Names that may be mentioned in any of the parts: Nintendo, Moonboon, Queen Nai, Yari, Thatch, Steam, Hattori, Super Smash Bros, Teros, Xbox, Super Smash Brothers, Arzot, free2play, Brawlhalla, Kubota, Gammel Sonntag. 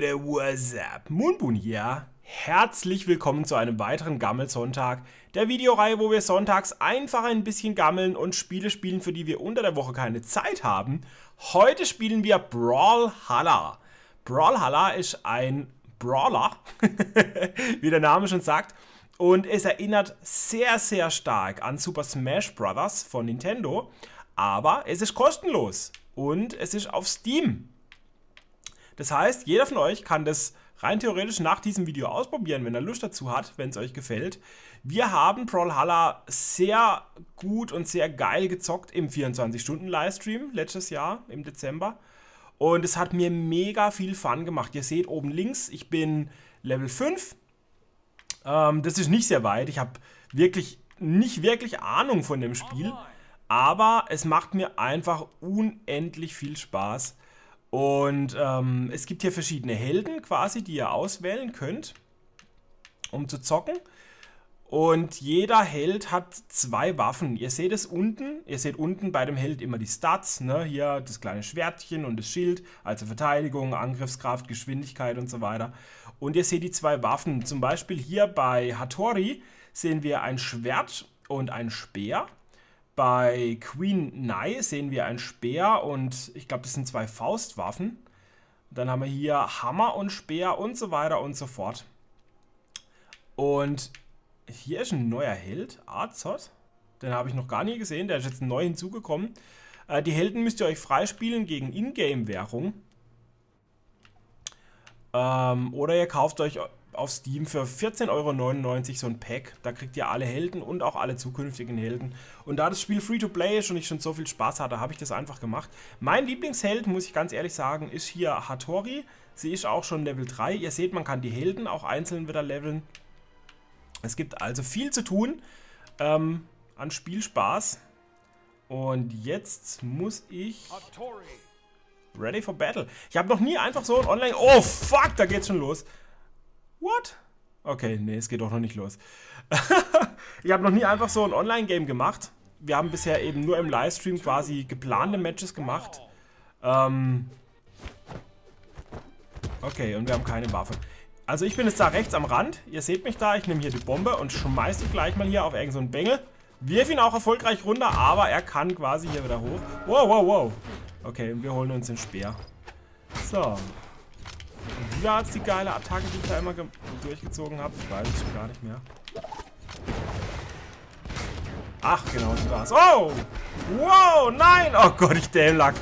Leute, what's up? Moonboon hier. Herzlich willkommen zu einem weiteren Gammelsonntag, der Videoreihe, wo wir sonntags einfach ein bisschen gammeln und Spiele spielen, für die wir unter der Woche keine Zeit haben. Heute spielen wir Brawlhalla. Brawlhalla ist ein Brawler, wie der Name schon sagt, und es erinnert sehr, sehr stark an Super Smash Bros. Von Nintendo, aber es ist kostenlos und es ist auf Steam. Das heißt, jeder von euch kann das rein theoretisch nach diesem Video ausprobieren, wenn er Lust dazu hat, wenn es euch gefällt. Wir haben Brawlhalla sehr gut und sehr geil gezockt im 24-Stunden-Livestream letztes Jahr im Dezember. Und es hat mir mega viel Fun gemacht. Ihr seht oben links, ich bin Level 5. Das ist nicht sehr weit. Ich habe nicht wirklich Ahnung von dem Spiel. Aber es macht mir einfach unendlich viel Spaß. Und es gibt hier verschiedene Helden quasi, die ihr auswählen könnt, um zu zocken. Und jeder Held hat zwei Waffen. Ihr seht es unten. Ihr seht unten bei dem Held immer die Stats, ne? Hier das kleine Schwertchen und das Schild, also Verteidigung, Angriffskraft, Geschwindigkeit und so weiter. Und ihr seht die zwei Waffen. Zum Beispiel hier bei Hattori sehen wir ein Schwert und ein Speer. Bei Queen Nai sehen wir einen Speer und ich glaube, das sind zwei Faustwaffen. Dann haben wir hier Hammer und Speer und so weiter und so fort. Und hier ist ein neuer Held, Arzot. Den habe ich noch gar nie gesehen, der ist jetzt neu hinzugekommen. Die Helden müsst ihr euch freispielen gegen Ingame-Währung. Oder ihr kauft euch auf Steam für 14,99 € so ein Pack. Da kriegt ihr alle Helden und auch alle zukünftigen Helden. Und da das Spiel Free-to-Play ist und ich schon so viel Spaß hatte, habe ich das einfach gemacht. Mein Lieblingsheld, muss ich ganz ehrlich sagen, ist hier Hattori. Sie ist auch schon Level 3. Ihr seht, man kann die Helden auch einzeln wieder leveln. Es gibt also viel zu tun an Spielspaß. Und jetzt muss ich... Ready for Battle. Ich habe noch nie einfach so ein Online... Oh, fuck, da geht's schon los. What? Okay, nee, es geht auch noch nicht los. Ich habe noch nie einfach so ein Online-Game gemacht. Wir haben bisher eben nur im Livestream quasi geplante Matches gemacht. Okay, und wir haben keine Waffe. Also ich bin jetzt da rechts am Rand. Ihr seht mich da, ich nehme hier die Bombe und schmeiße die gleich mal hier auf irgend so einen Bengel. Wirf ihn auch erfolgreich runter, aber er kann quasi hier wieder hoch. Wow, wow, wow. Okay, und wir holen uns den Speer. So. Wie war jetzt die geile Attacke, die ich da immer durchgezogen habe? Ich weiß es schon gar nicht mehr. Ach, genau, die war's. Oh! Wow, nein! Oh Gott, ich dämlack.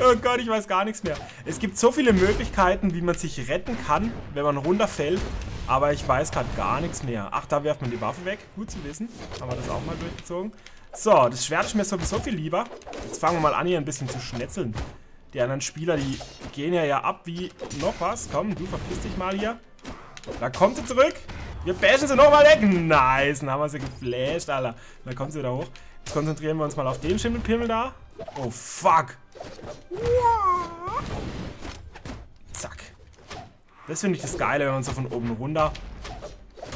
Oh Gott, ich weiß gar nichts mehr. Es gibt so viele Möglichkeiten, wie man sich retten kann, wenn man runterfällt. Aber ich weiß gerade gar nichts mehr. Ach, da wirft man die Waffe weg. Gut zu wissen. Haben wir das auch mal durchgezogen. So, das Schwert ist mir sowieso viel lieber. Jetzt fangen wir mal an, hier ein bisschen zu schnetzeln. Die anderen Spieler, die gehen ja ab wie noch was. Komm, du verpiss dich mal hier. Da kommt sie zurück. Wir bashen sie nochmal weg. Nice, dann haben wir sie geflasht, Alter. Dann kommt sie wieder hoch. Jetzt konzentrieren wir uns mal auf den Schimmelpimmel da. Oh, fuck. Zack. Das finde ich das Geile, wenn man so von oben runter...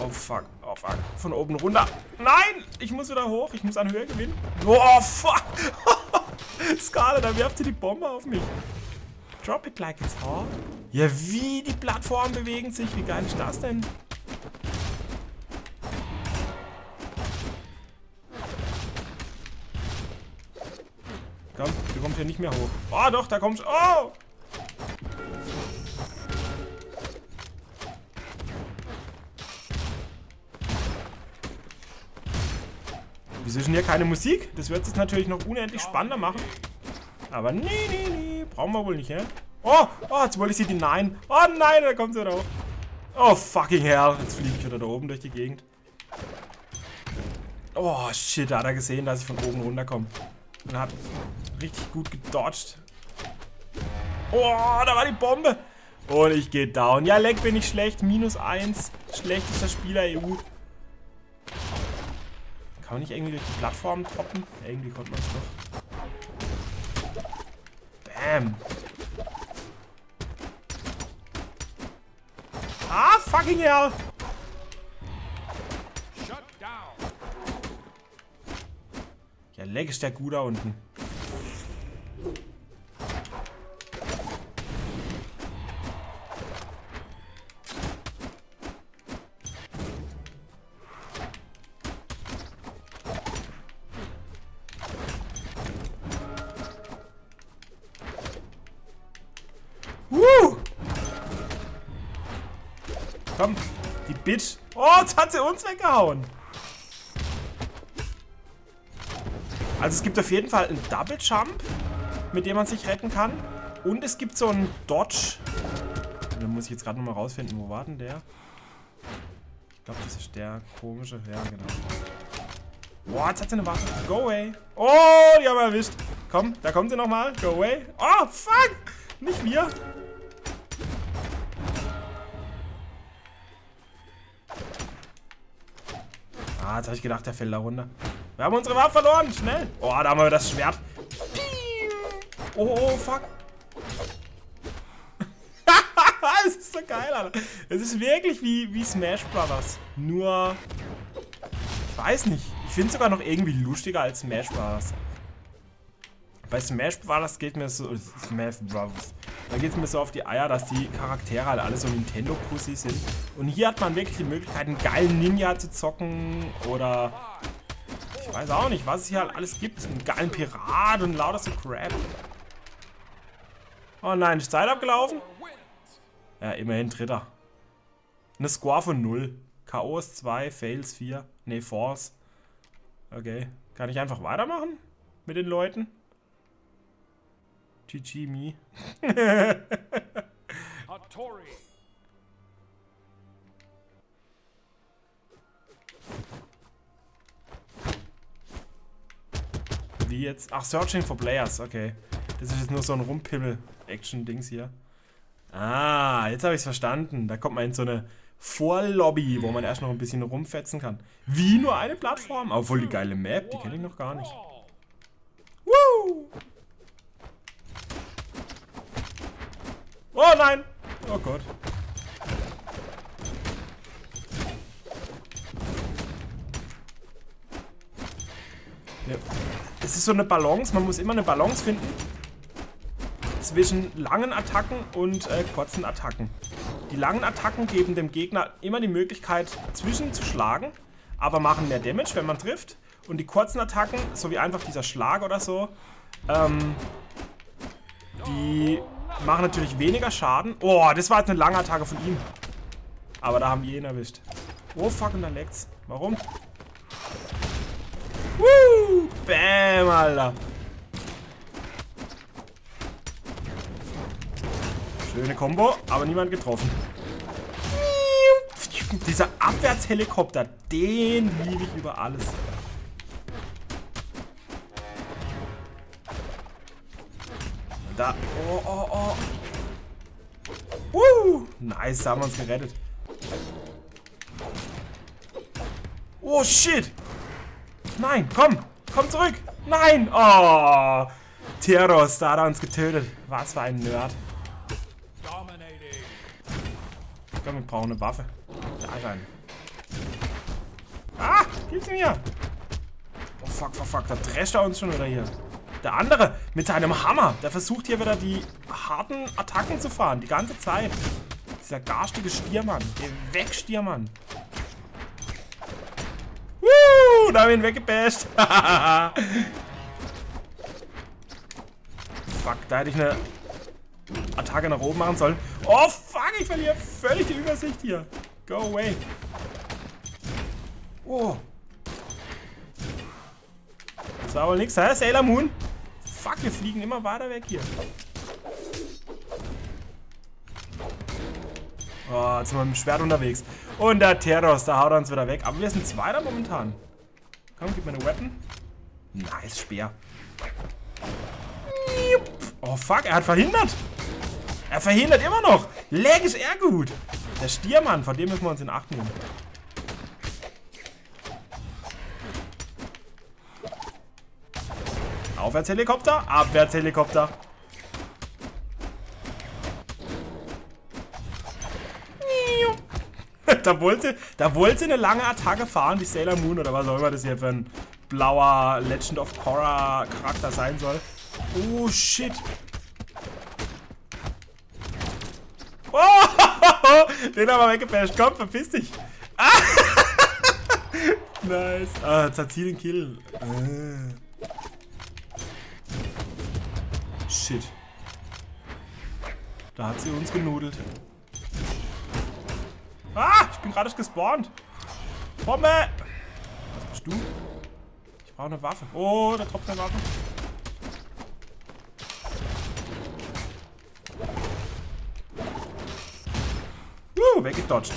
Oh, fuck. Oh, fuck. Von oben runter. Nein, ich muss wieder hoch. Ich muss an Höhe gewinnen. Oh, fuck. Skala, da wirft sie die Bombe auf mich. Drop it like it's hot. Ja, wie die Plattformen bewegen sich. Wie geil ist das denn? Komm, du kommst hier nicht mehr hoch. Oh, doch, da kommst du. Oh! Wieso ist denn hier keine Musik? Das wird es jetzt natürlich noch unendlich spannender machen. Aber nee, nee, nee. Brauchen wir wohl nicht, ja? Oh, oh, jetzt wollte ich sie denyen. Oh nein, da kommt sie wieder hoch. Oh, fucking hell. Jetzt fliege ich wieder da oben durch die Gegend. Oh, shit, da hat er gesehen, dass ich von oben runterkomme. Und hat richtig gut gedodged. Oh, da war die Bombe. Und ich gehe down. Ja, Leck bin ich schlecht. -1. Schlechtester Spieler EU. Kann man nicht irgendwie durch die Plattform droppen? Ja, irgendwie konnte man es doch. Bam! Ah, fucking hell! Ja, Leck ist der gut da unten. Komm, die Bitch. Oh, jetzt hat sie uns weggehauen. Also es gibt auf jeden Fall einen Double Jump, mit dem man sich retten kann. Und es gibt so einen Dodge. Da muss ich jetzt gerade nochmal rausfinden, wo war denn der? Ich glaube, das ist der komische. Ja, genau. Boah, jetzt hat sie eine Waffe. Go away. Oh, die haben wir erwischt. Komm, da kommt sie nochmal. Go away. Oh, fuck. Nicht wir. Ah, jetzt habe ich gedacht, der fällt da runter. Wir haben unsere Waffe verloren. Schnell. Oh, da haben wir das Schwert. Oh, fuck. Das ist so geil, Alter. Es ist wirklich wie Smash Bros. Nur... Ich weiß nicht. Ich finde es sogar noch irgendwie lustiger als Smash Bros. Bei Smash Bros. Geht mir so... Smash Bros. Da geht es mir so auf die Eier, dass die Charaktere halt alle so Nintendo-Pussy sind. Und hier hat man wirklich die Möglichkeit, einen geilen Ninja zu zocken oder... Ich weiß auch nicht, was es hier halt alles gibt. Einen geilen Pirat und lauter so Crap. Oh nein, ist Zeit abgelaufen? Ja, immerhin Dritter. Eine Score von 0. K.O.s 2, Fails 4. Ne, Falls. Okay. Kann ich einfach weitermachen? Mit den Leuten? GG me. Hattori. Wie jetzt? Ach, Searching for Players. Okay. Das ist jetzt nur so ein Rumpimmel-Action-Dings hier. Ah, jetzt habe ich es verstanden. Da kommt man in so eine Vorlobby, wo man erst noch ein bisschen rumfetzen kann. Wie nur eine Plattform. Obwohl die geile Map, die kenne ich noch gar nicht. Woo! Oh nein! Oh Gott. Ja. Es ist so eine Balance, man muss immer eine Balance finden. Zwischen langen Attacken und kurzen Attacken. Die langen Attacken geben dem Gegner immer die Möglichkeit, zwischenzuschlagen, aber machen mehr Damage, wenn man trifft. Und die kurzen Attacken, so wie einfach dieser Schlag oder so, die machen natürlich weniger Schaden. Oh, das war jetzt eine lange Attacke von ihm. Aber da haben wir ihn erwischt. Oh fuck, und dann lag's. Warum? Woo! Bam, Alter. Schöne Kombo, aber niemand getroffen. Dieser Abwärtshelikopter, den liebe ich über alles. Da. Oh, oh, oh. Nice, da haben wir uns gerettet. Oh, shit. Nein, komm. Komm zurück. Nein. Oh. Teros, da hat er uns getötet. Was für ein Nerd. Wir brauchen eine Waffe. Da rein. Ah! Gib's mir! Oh fuck, fuck, fuck. Da trasht er uns schon wieder hier. Der andere mit seinem Hammer. Der versucht hier wieder die harten Attacken zu fahren. Die ganze Zeit. Dieser garstige Stiermann. Geh weg, Stiermann. Woo! Da haben wir ihn weggebasht. Fuck, da hätte ich eine Attacke nach oben machen sollen. Oh fuck, ich verliere völlig die Übersicht hier. Go away. Oh. Das war wohl nix, hä? Sailor Moon? Fuck, wir fliegen immer weiter weg hier. Oh, jetzt sind wir mit dem Schwert unterwegs. Und der Teros, da haut er uns wieder weg. Aber wir sind Zweiter momentan. Komm, gib mir eine Weapon. Nice, Speer. Oh fuck, er hat verhindert. Er verhindert immer noch. Lag ist er gut. Der Stiermann, von dem müssen wir uns in Acht nehmen. Aufwärtshelikopter, Abwärtshelikopter. Da wollte sie eine lange Attacke fahren wie Sailor Moon oder was auch immer das hier für ein blauer Legend of Korra Charakter sein soll. Oh shit. Oh, den haben wir weggepasht. Komm, verpiss dich. Ah. Nice. Ah, jetzt hat sie den Kill. Ah. Shit. Da hat sie uns genudelt. Ah, ich bin gerade gespawnt. Bombe! Was bist du? Ich brauche eine Waffe. Oh, da kommt eine Waffe. Weggedodged.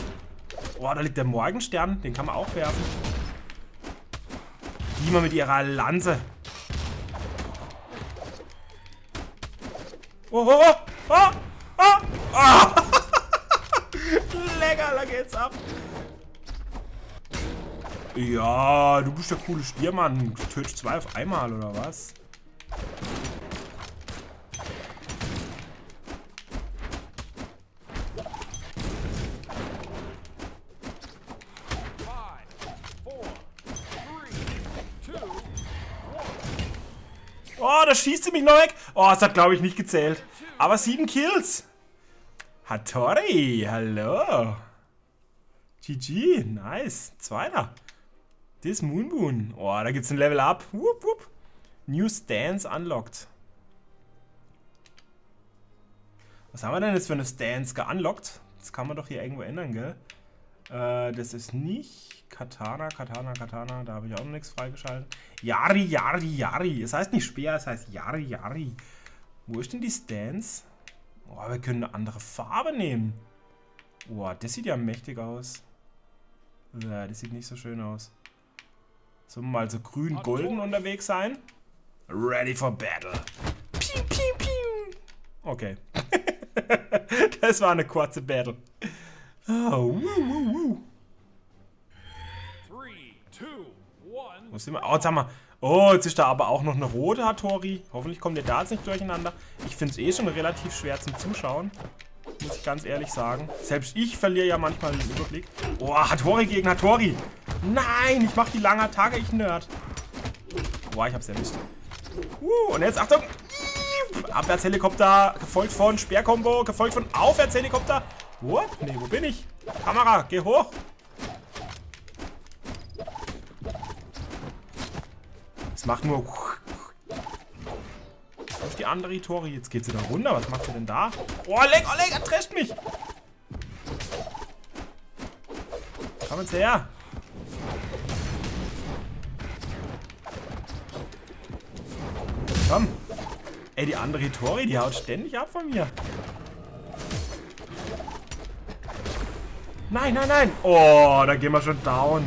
Oh, da liegt der Morgenstern. Den kann man auch werfen. Die mal mit ihrer Lanze. Oh, oh, oh, oh, oh, oh. Lecker, da geht's ab. Ja, du bist der coole Stiermann. Du tötest 2 auf einmal, oder was? Oh, da schießt sie mich noch weg. Oh, es hat, glaube ich, nicht gezählt. Aber 7 Kills. Hattori, hallo. GG, nice. 2er. This Moonboon. Oh, da gibt's ein Level Up. Wupp, wupp. New Stance unlocked. Was haben wir denn jetzt für eine Stance geunlocked? Das kann man doch hier irgendwo ändern, gell? Das ist nicht Katana, Katana. Da habe ich auch noch nichts freigeschaltet. Yari. Es heißt nicht Speer, es heißt Yari. Wo ist denn die Stance? Oh, wir können eine andere Farbe nehmen. Oh, das sieht ja mächtig aus. Ja, das sieht nicht so schön aus. Sollen wir mal so grün-golden unterwegs sein? Ready for battle. Piu, piu, piu. Okay. Das war eine kurze Battle. Oh, woo. 3, 2, 1. Wo sind wir? Oh, jetzt haben wir. Oh, jetzt ist da aber auch noch eine rote Hattori. Hoffentlich kommt ihr da jetzt nicht durcheinander. Ich finde es eh schon relativ schwer zum Zuschauen. Muss ich ganz ehrlich sagen. Selbst ich verliere ja manchmal den Überblick. Oh, Hattori gegen Hattori. Nein, ich mache die lange Attacke, ich Nerd. Boah, ich hab's erwischt. Und jetzt Achtung. Abwärtshelikopter, gefolgt von Speerkombo, gefolgt von Aufwärtshelikopter. What? Nee, wo bin ich? Kamera, geh hoch! Es macht nur... Wo ist die andere Hattori? Jetzt geht sie da runter. Was macht sie denn da? Oh, leck, er trasht mich! Komm jetzt her! Komm! Ey, die andere Hattori, die haut ständig ab von mir. Nein, nein, nein. Oh, da gehen wir schon down.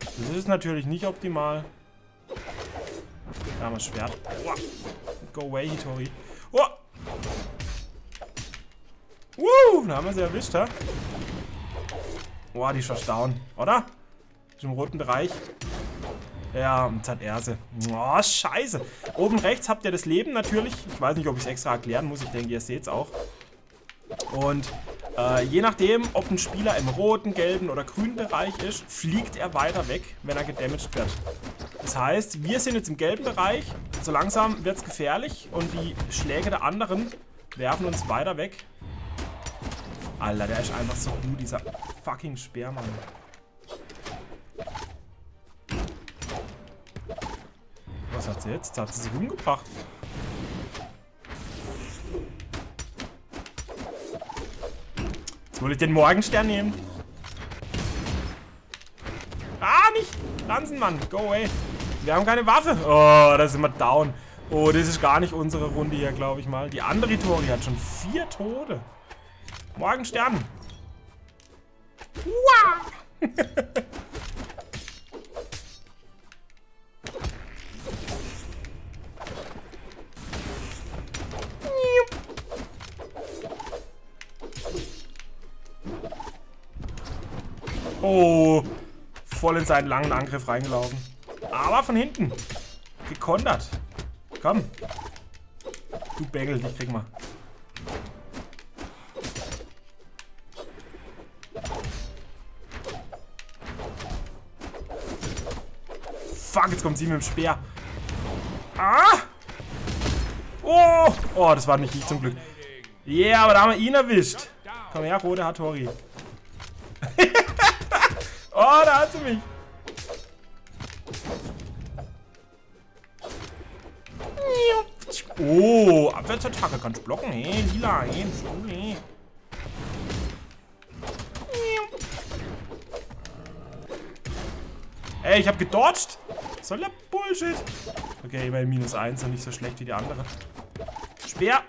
Das ist natürlich nicht optimal. Da haben wir das Schwert. Oh. Go away, Hattori. Oh. Da haben wir sie erwischt, hä? Oh, die ist schon down, oder? Im roten Bereich. Ja, und jetzt hat er sie. Oh, scheiße. Oben rechts habt ihr das Leben natürlich. Ich weiß nicht, ob ich es extra erklären muss. Ich denke, ihr seht es auch. Und... je nachdem, ob ein Spieler im roten, gelben oder grünen Bereich ist, fliegt er weiter weg, wenn er gedamaged wird. Das heißt, wir sind jetzt im gelben Bereich, so langsam wird es gefährlich und die Schläge der anderen werfen uns weiter weg. Alter, der ist einfach so gut, dieser fucking Speermann. Was hat sie jetzt? Jetzt hat sie sich umgebracht. Soll ich den Morgenstern nehmen? Ah, nicht! Lanzenmann, go away! Wir haben keine Waffe! Oh, da sind wir down. Oh, das ist gar nicht unsere Runde hier, glaube ich mal. Die andere Hattori hat schon 4 Tode. Morgenstern! Wow. Oh, voll in seinen langen Angriff reingelaufen. Aber von hinten. Gekondert. Komm. Du Bengel, dich krieg mal. Fuck, jetzt kommt sie mit dem Speer. Ah! Oh! Oh, das war nicht ich zum Glück. Ja, yeah, aber da haben wir ihn erwischt. Komm her, rote Hattori. Oh, da hat sie mich. Oh, Abwärtsattacke. Kannst blocken. Hey, lila. Hey, Ey, ich hab gedodged. Soll der Bullshit. Okay, immerhin minus 1 und nicht so schlecht wie die andere. Speer.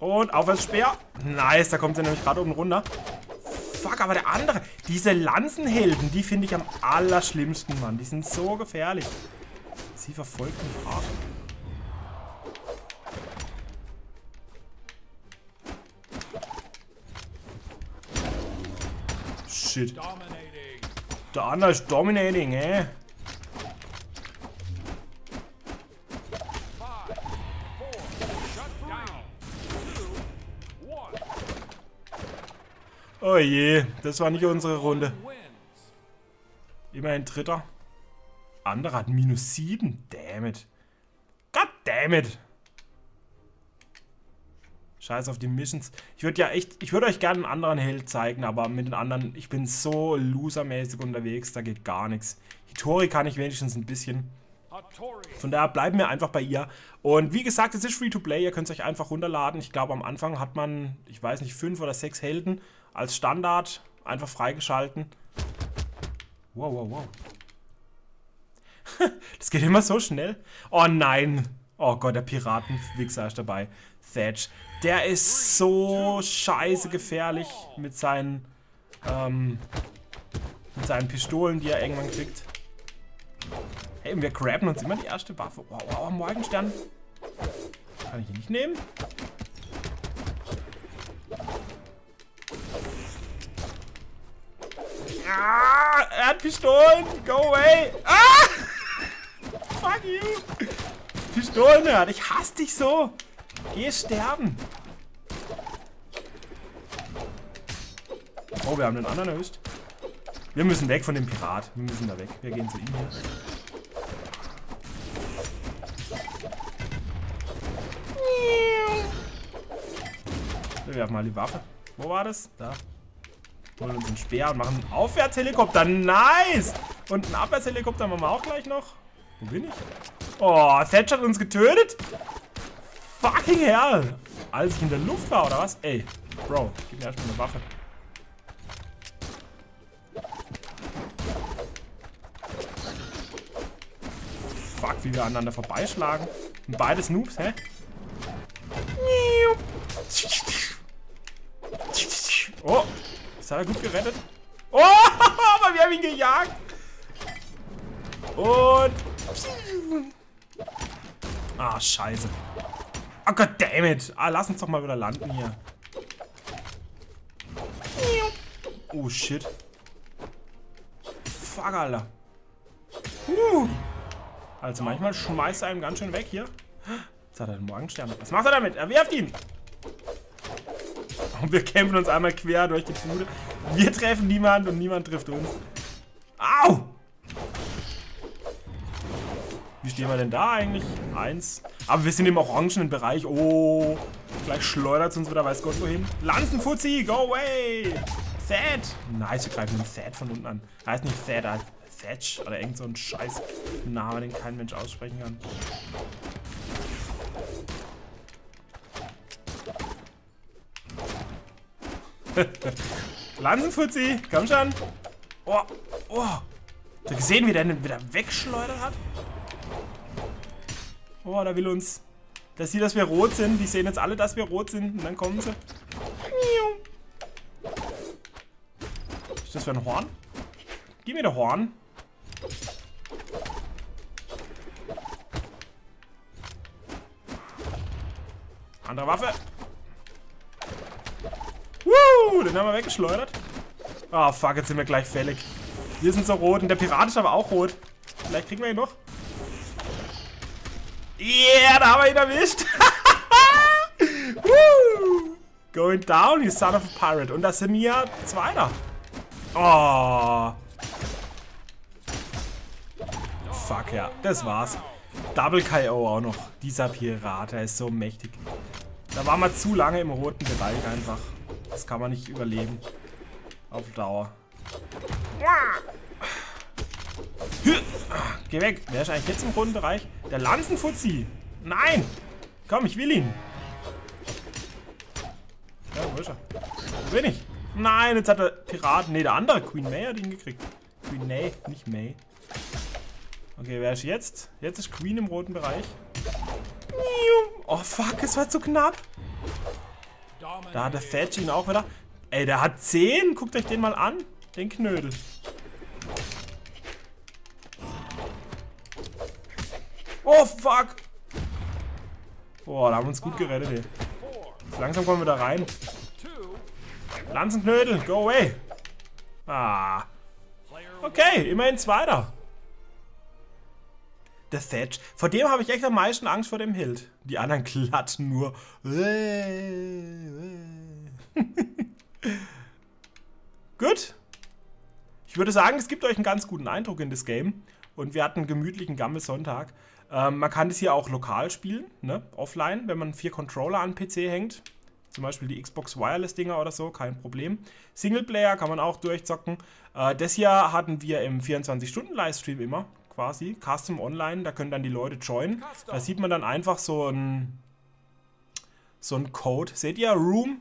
Und aufwärts Speer. Nice, da kommt er nämlich gerade oben runter. Fuck, aber der andere. Diese Lanzenhelden, die finde ich am allerschlimmsten, Mann. Die sind so gefährlich. Sie verfolgt mich hart. Shit. Der andere ist dominating, ey. Oh je, das war nicht unsere Runde. Immerhin Dritter. Andere hat minus 7. Dammit. God dammit. Scheiß auf die Missions. Ich würde ja echt, ich würde euch gerne einen anderen Held zeigen, aber mit den anderen, ich bin so losermäßig unterwegs, da geht gar nichts. Hattori kann ich wenigstens ein bisschen. Von daher bleiben wir einfach bei ihr. Und wie gesagt, es ist Free-to-Play, ihr könnt es euch einfach runterladen. Ich glaube, am Anfang hat man, ich weiß nicht, 5 oder 6 Helden als Standard einfach freigeschalten. Wow, wow, wow. Das geht immer so schnell. Oh nein. Oh Gott, der Piratenwichser ist dabei. Thatch. Der ist so scheiße gefährlich mit seinen Pistolen, die er irgendwann kriegt. Hey, wir grabben uns immer die erste Waffe. Wow, wow, Morgenstern. Kann ich ihn nicht nehmen? Ah, er hat Pistolen. Go away. Ah! Fuck you. Pistolen, Nerd. Ich hasse dich so. Geh sterben. Oh, wir haben den anderen erwischt. Wir müssen weg von dem Pirat. Wir müssen da weg. Wir gehen zu ihm hier. Wir werfen mal die Waffe. Wo war das? Da. Holen uns einen Speer und machen einen Aufwärtshelikopter. Nice! Und einen Abwärtshelikopter machen wir auch gleich noch. Wo bin ich? Oh, Thatch hat uns getötet? Fucking hell! Als ich in der Luft war, oder was? Ey, Bro, gib mir erstmal eine Waffe. Fuck, wie wir aneinander vorbeischlagen. Und beides Noobs, hä? Oh, das hat er gut gerettet. Oh, aber wir haben ihn gejagt. Und... Ah, scheiße. Oh Gott, dammit. Ah, lass uns doch mal wieder landen hier. Oh, shit. Fuck, Alter. Also manchmal schmeißt er einem ganz schön weg hier. Jetzt hat er den Morgenstern. Was macht er damit? Er wirft ihn. Und wir kämpfen uns einmal quer durch die Bude. Wir treffen niemanden und niemand trifft uns. Au! Wie stehen wir denn da eigentlich? 1. Aber wir sind im orangenen Bereich. Oh, gleich schleudert es uns wieder, weiß Gott wohin. Lanzenfuzzi, go away! Sad! Nice, wir greifen den Sad von unten an. Heißt nicht Sad, heißt Thatch oder irgend so ein scheiß Name, den kein Mensch aussprechen kann. Lanzenfuzzi, komm schon. Oh, oh. Habt ihr gesehen, wie der den wieder wegschleudert hat? Oh, da will uns. Der sieht, dass wir rot sind. Die sehen jetzt alle, dass wir rot sind. Und dann kommen sie. Ist das für ein Horn? Gib mir das Horn. Andere Waffe. Den haben wir weggeschleudert. Ah, fuck, jetzt sind wir gleich fällig. Wir sind so rot und der Pirat ist aber auch rot. Vielleicht kriegen wir ihn noch. Yeah, da haben wir ihn erwischt. Woo! Going down, you son of a pirate. Und das sind hier 2er. Oh. Fuck, ja, das war's. Double K.O. auch noch. Dieser Pirat, der ist so mächtig. Da waren wir zu lange im roten Bereich einfach. Das kann man nicht überleben. Auf Dauer. Geh weg. Wer ist eigentlich jetzt im roten Bereich? Der Lanzenfuzzi. Nein. Komm, ich will ihn. Wo ist er? Wo bin ich? Nein, jetzt hat der Pirat, nee, der andere Queen May hat ihn gekriegt. Queen Nai, nicht May. Okay, wer ist jetzt? Jetzt ist Queen im roten Bereich. Oh fuck, es war zu knapp. Da hat der Thatch ihn auch wieder. Ey, der hat 10. Guckt euch den mal an. Den Knödel. Oh fuck. Boah, da haben wir uns gut gerettet, ey. Langsam kommen wir da rein. Lanzenknödel, go away. Ah. Okay, immerhin Zweiter. Der Thatch. Vor dem habe ich echt am meisten Angst, vor dem Hild. Die anderen klatschen nur. Gut. Ich würde sagen, es gibt euch einen ganz guten Eindruck in das Game. Und wir hatten einen gemütlichen Gammelsonntag. Man kann das hier auch lokal spielen, ne? Offline, wenn man 4 Controller an den PC hängt. Zum Beispiel die Xbox Wireless-Dinger oder so, kein Problem. Singleplayer kann man auch durchzocken. Das hier hatten wir im 24-Stunden-Livestream immer. Quasi, Custom Online, da können dann die Leute joinen. Da sieht man dann einfach so ein Code. Seht ihr? Room,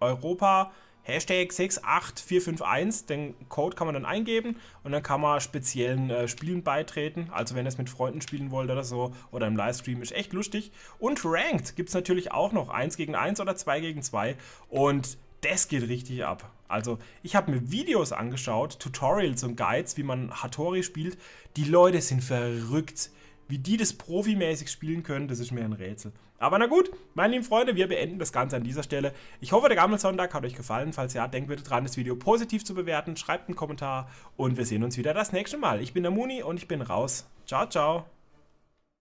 Europa, Hashtag 68451. Den Code kann man dann eingeben und dann kann man speziellen Spielen beitreten. Also wenn ihr es mit Freunden spielen wollt oder so oder im Livestream, ist echt lustig. Und Ranked gibt es natürlich auch noch. 1 gegen 1 oder 2 gegen 2. Und das geht richtig ab. Also ich habe mir Videos angeschaut, Tutorials und Guides, wie man Hattori spielt. Die Leute sind verrückt. Wie die das profimäßig spielen können, das ist mir ein Rätsel. Aber na gut, meine lieben Freunde, wir beenden das Ganze an dieser Stelle. Ich hoffe, der Gammelsonntag hat euch gefallen. Falls ja, denkt bitte dran, das Video positiv zu bewerten. Schreibt einen Kommentar und wir sehen uns wieder das nächste Mal. Ich bin der Muni und ich bin raus. Ciao, ciao.